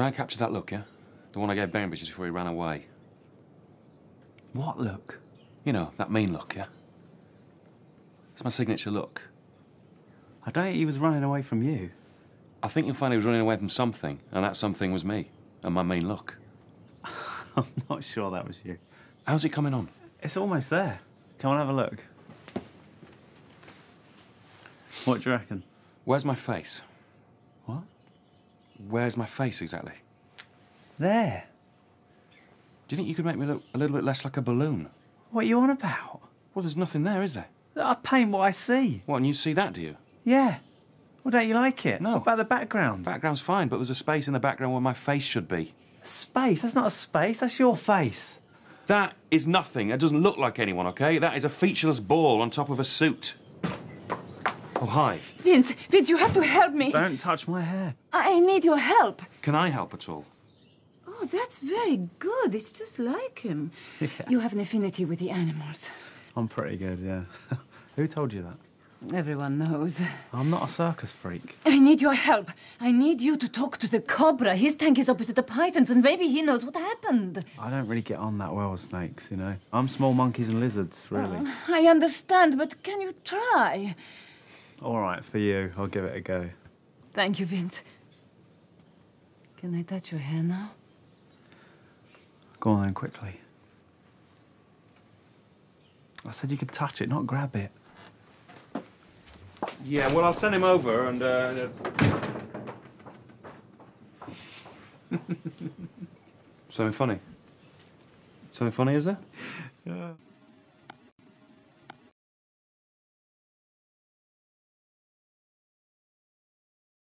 Try and capture that look, yeah? The one I gave Bainbridge just before he ran away. What look? You know, that mean look, yeah? It's my signature look. I doubt he was running away from you. I think you'll find he was running away from something, and that something was me, and my mean look. I'm not sure that was you. How's it coming on? It's almost there. Come on, have a look. What do you reckon? Where's my face? What? Where's my face, exactly? There. Do you think you could make me look a little bit less like a balloon? What are you on about? Well, there's nothing there, is there? I paint what I see. What, and you see that, do you? Yeah. Well, don't you like it? No. What about the background? The background's fine, but there's a space in the background where my face should be. A space? That's not a space. That's your face. That is nothing. That doesn't look like anyone, OK? That is a featureless ball on top of a suit. Oh, hi. Vince, you have to help me. Don't touch my hair. I need your help. Can I help at all? Oh, that's very good. It's just like him. Yeah. You have an affinity with the animals. I'm pretty good, yeah. Who told you that? Everyone knows. I'm not a circus freak. I need your help. I need you to talk to the cobra. His tank is opposite the python's, and maybe he knows what happened. I don't really get on that well with snakes, you know. I'm small monkeys and lizards, really. I understand, but can you try? All right, for you. I'll give it a go. Thank you, Vince. Can I touch your hair now? Go on then, quickly. I said you could touch it, not grab it. Yeah, well, I'll send him over and... Something funny. Something funny, is there? Yeah.